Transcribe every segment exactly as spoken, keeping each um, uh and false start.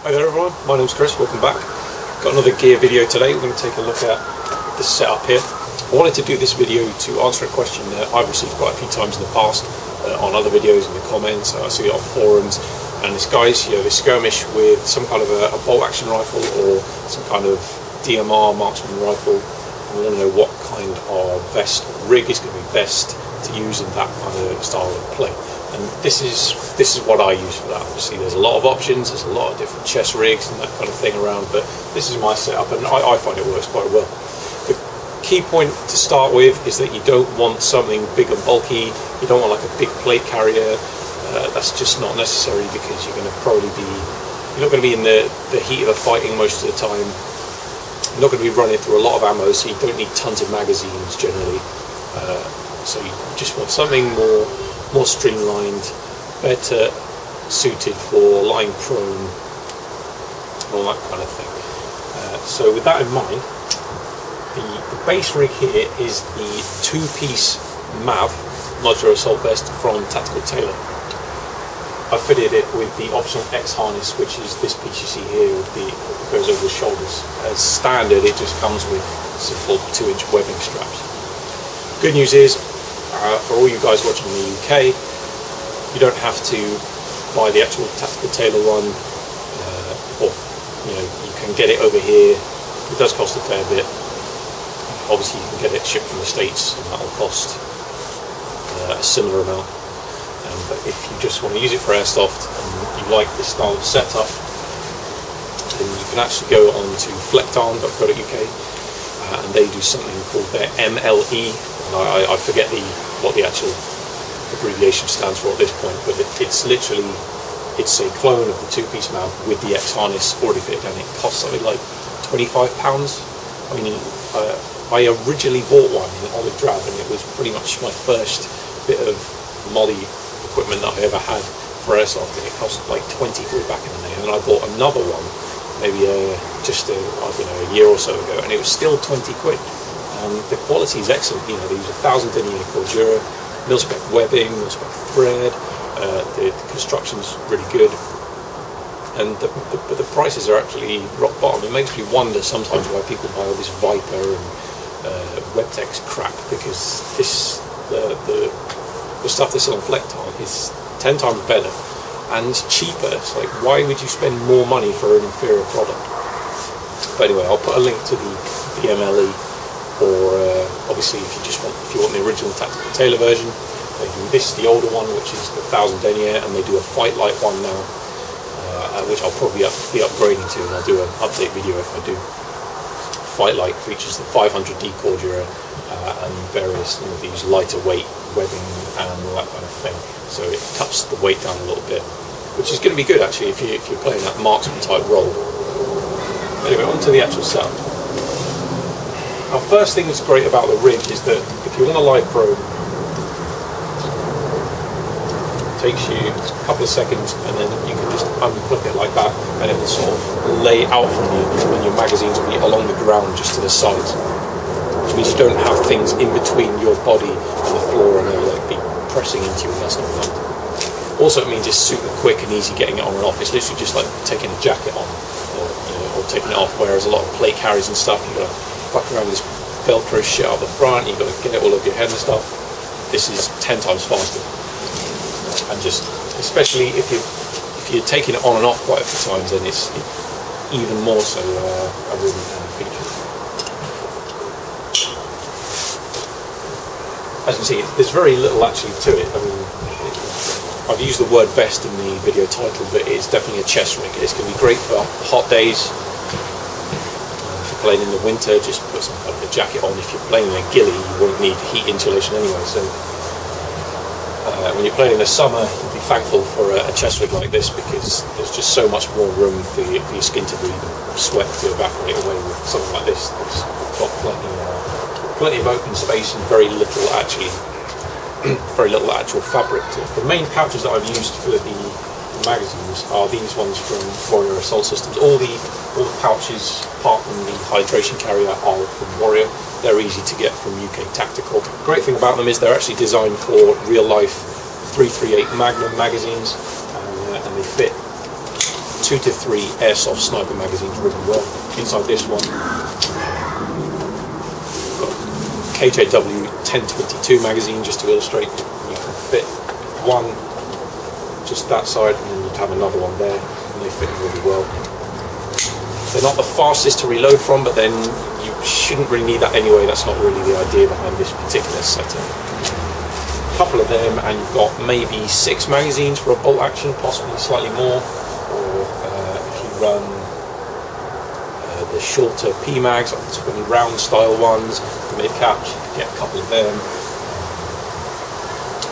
Hi there everyone, my name's Chris, welcome back. Got another gear video today. We're going to take a look at the setup here. I wanted to do this video to answer a question that I've received quite a few times in the past uh, on other videos, in the comments, uh, I see it on forums, and this guy's, you know, they skirmish with some kind of a, a bolt action rifle or some kind of D M R marksman rifle, and we want to know what kind of best rig is going to be best to use in that kind of style of play. And this is this is what I use for that. Obviously there's a lot of options, there's a lot of different chess rigs and that kind of thing around, but this is my setup and I, I find it works quite well. The key point to start with is that you don't want something big and bulky, you don't want like a big plate carrier, uh, that's just not necessary because you're going to probably be, you're not going to be in the, the heat of the fighting most of the time, you're not going to be running through a lot of ammo, so you don't need tons of magazines generally. Uh, so you just want something more more streamlined, better suited for lying prone, all that kind of thing. Uh, so with that in mind, the, the base rig here is the two-piece MAV, modular assault vest, from Tactical Tailor. I fitted it with the optional X harness, which is this piece you see here with the, that goes over the shoulders. As standard, it just comes with some full two-inch webbing straps. Good news is, Uh, for all you guys watching in the U K, you don't have to buy the actual Tactical Tailor one, uh, or you know, you can get it over here. It does cost a fair bit. Obviously, you can get it shipped from the States, and that'll cost uh, a similar amount. Um, but if you just want to use it for airsoft and you like this style of setup, then you can actually go on to flecktarn dot co dot U K, uh, and they do something called their M L E. I, I forget the what the actual abbreviation stands for at this point, but it, it's literally it's a clone of the two-piece mount with the X harness already fitted, and it costs something like twenty-five pounds. I mean, uh, I originally bought one in Olive Drab, and it was pretty much my first bit of molly equipment that I ever had for airsoft, and it cost like twenty quid back in the day. And then I bought another one maybe uh, just a, I don't know, a year or so ago, and it was still twenty quid. Um, the quality is excellent. You know, they use a thousand denier cordura, mil-spec webbing, mil-spec thread. Uh, the, the construction's really good, and the, the, but the prices are actually rock bottom. It makes me wonder sometimes why people buy all this Viper and uh, Webtex crap, because this the, the the stuff they sell on Flecktarn is ten times better and cheaper. It's like, why would you spend more money for an inferior product? But anyway, I'll put a link to the, the M L E. Or uh, obviously, if you just want, if you want the original Tactical Tailor version, they do this, the older one, which is the thousand denier, and they do a fight light one now, uh, which I'll probably up, be upgrading to, and I'll do an update video if I do. Fight light features the five hundred D cordura uh, and various, you know, these lighter weight webbing and all that kind of thing. So it cuts the weight down a little bit, which is going to be good actually if, you, if you're playing that marksman type role. Anyway, on to the actual setup. Now, first thing that's great about the rig is that if you want to lie prone, it takes you a couple of seconds, and then you can just unclip it like that, and it will sort of lay out from you, and your magazines will be along the ground just to the sides, which means you don't have things in between your body and the floor, and they'll like be pressing into you, and that's not fun. Also, it means it's super quick and easy getting it on and off. It's literally just like taking a jacket on, or, you know, or taking it off, whereas a lot of plate carriers and stuff, you've got to fuck around with this Velcro shit out the front, you've got to get it all over your head and stuff. This is ten times faster, and just especially if you if you're taking it on and off quite a few times, then it's even more so uh, a really handy feature. As you can see, there's very little actually to it. I mean, I've used the word vest in the video title, but it's definitely a chest rig. It's going to be great for hot days. Playing in the winter, just put some kind of a jacket on. If you're playing in a ghillie, you won't need heat insulation anyway, so uh, when you're playing in the summer, you'd be thankful for a, a chest rig like this, because there's just so much more room for your, for your skin to breathe and sweat to evaporate away. With something like this, there's got plenty, uh, plenty of open space and very little actually very little actual fabric to it. The main pouches that I've used for the magazines are these ones from Warrior Assault Systems. All the all the pouches, apart from the hydration carrier, are from Warrior. They're easy to get from U K Tactical. The great thing about them is they're actually designed for real life three thirty-eight Magnum magazines, and, uh, and they fit two to three airsoft sniper magazines really well. Inside this one, K J W ten twenty-two magazine, just to illustrate. You can fit one just that side, and then you'd have another one there, and they fit really well. They're not the fastest to reload from, but then you shouldn't really need that anyway. That's not really the idea behind this particular setup. Couple of them, and you've got maybe six magazines for a bolt action, possibly slightly more, or uh, if you run uh, the shorter P mags, like the twenty round style ones, the mid caps, you get a couple of them.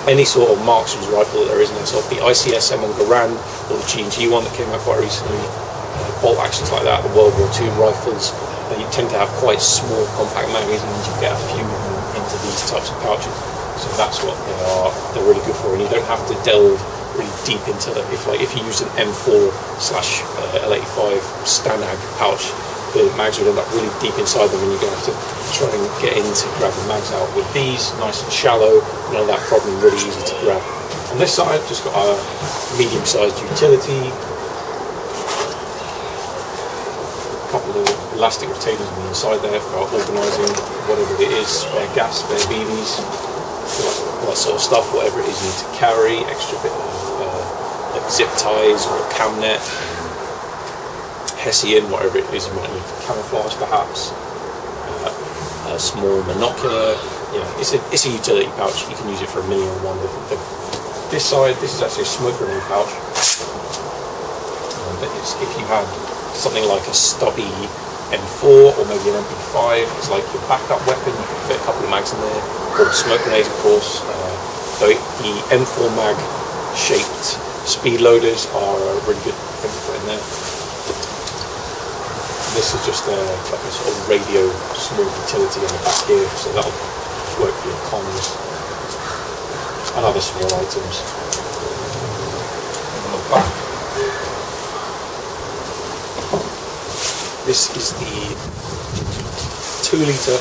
Any sort of marksman's rifle that there is in itself, the I C S M on Garand, or the G and G one that came out quite recently, uh, bolt actions like that, the World War Two rifles, they tend to have quite small compact magazines. You get a few into these types of pouches. So that's what they are. They're really good for, and you don't have to delve really deep into them. If, like, if you used an M four slash L eighty-five STANAG pouch, the mags would end up really deep inside them, and you're going to have to try and get in to grab the mags out. With these, nice and shallow, none of that problem, really easy to grab. On this side, just got a medium-sized utility, a couple of elastic retainers on the inside there for organising whatever it is, spare gas, spare B Bs. All that sort of stuff, whatever it is you need to carry, extra bit of uh, like zip ties or a cam net, Hessian, whatever it is you might need for camouflage perhaps, uh, a small monocular. You know, it's a, it's a utility pouch, you can use it for a million and one different things. This side, this is actually a smoke grenade pouch, um, but it's, if you had something like a stubby M four or maybe an M P five, it's like your backup weapon, you can fit a couple of mags in there, or smoke grenades of course. Uh, the M four mag shaped speed loaders are a really good thing to put in there. This is just a, like a sort of radio small utility on the back here, so that'll work for your comms and other small items. On the back, this is the two litre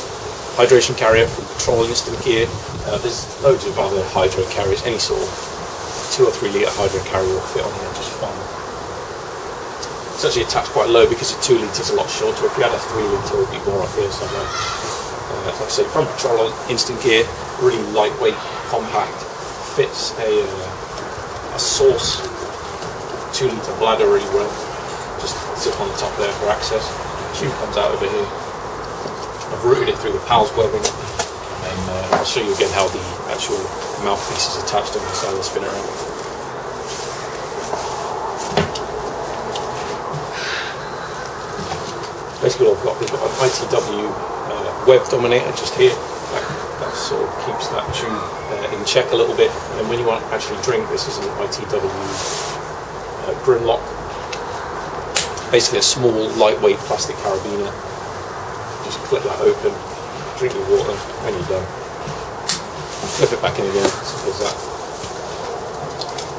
hydration carrier for patrol instant gear. Uh, there's loads of other hydro carriers, any sort of two or three litre hydro carrier will fit on here just fine. It's actually attached quite low because the two litre is a lot shorter. If you had a three litre, it would be more up here somewhere. Uh, like I say, from patrol instant gear, really lightweight, compact, fits a, uh, a source two litre bladder really well. Just zip on the top there for access. Tube comes out over here. I've routed it through the PALS webbing, and uh, I'll show you again how the actual mouthpiece is attached on the side of the spinner end. Basically, all I've got, we've got an I T W uh, web dominator just here. That, that sort of keeps that tube uh, in check a little bit. And then when you want to actually drink, this is an I T W uh, Grimlock. Basically a small, lightweight plastic carabiner. Just clip that open, drink your water, and you're done. Flip it back in again, simple as that.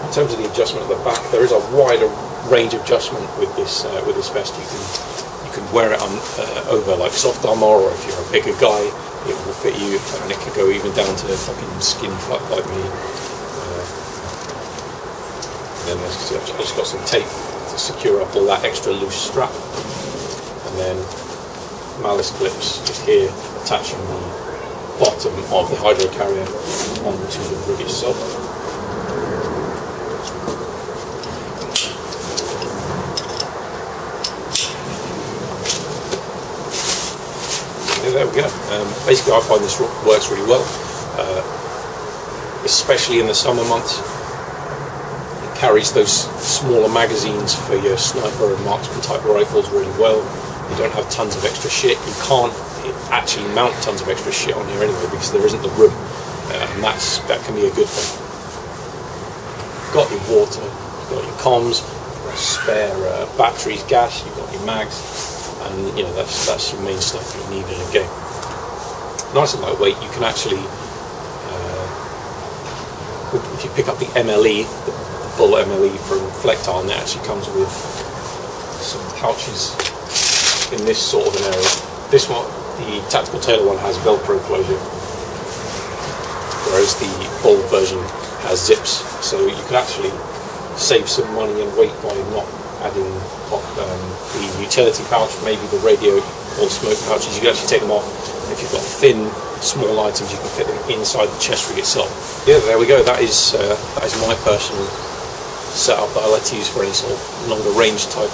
In terms of the adjustment at the back, there is a wider range of adjustment with this uh, with this vest. You can you can wear it on uh, over like soft armor, or if you're a bigger guy, it will fit you, and it can go even down to fucking skin flat like me. Uh, and then I've just got some tape to secure up all that extra loose strap, and then malice clips just here attaching the bottom of the hydro carrier onto the rig itself. Okay, there we go. Um, basically, I find this works really well, uh, especially in the summer months. Carries those smaller magazines for your sniper and marksman type rifles really well. You don't have tons of extra shit. You can't actually mount tons of extra shit on here anyway because there isn't the room, uh, and that's that can be a good thing. You've got your water, you've got your comms, you've got spare uh, batteries, gas, you've got your mags, and you know that's that's your main stuff you need in a game. Nice and lightweight. You can actually, uh, if you pick up the M L E. The BULLE M L E from Flecktarn, that actually comes with some pouches in this sort of an area. This one, the Tactical Tailor one, has Velcro closure, whereas the BULLE version has zips. So you could actually save some money and weight by not adding um, the utility pouch, maybe the radio or smoke pouches. You can actually take them off. If you've got thin, small items, you can fit them inside the chest rig itself. Yeah, there we go. That is uh, that is my personal setup that I like to use for any sort of longer range type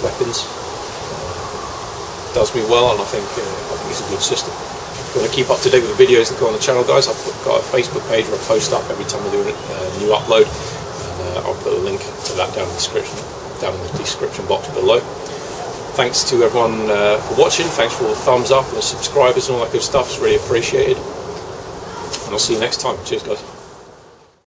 weapons. Does me well, and I think, uh, I think it's a good system. If you want to keep up to date with the videos that go on the channel, guys, I've got a Facebook page where I post up every time I do a uh, new upload. And, uh, I'll put a link to that down in the description, down in the description box below. Thanks to everyone uh, for watching. Thanks for all the thumbs up and the subscribers and all that good stuff. It's really appreciated. And I'll see you next time. Cheers, guys.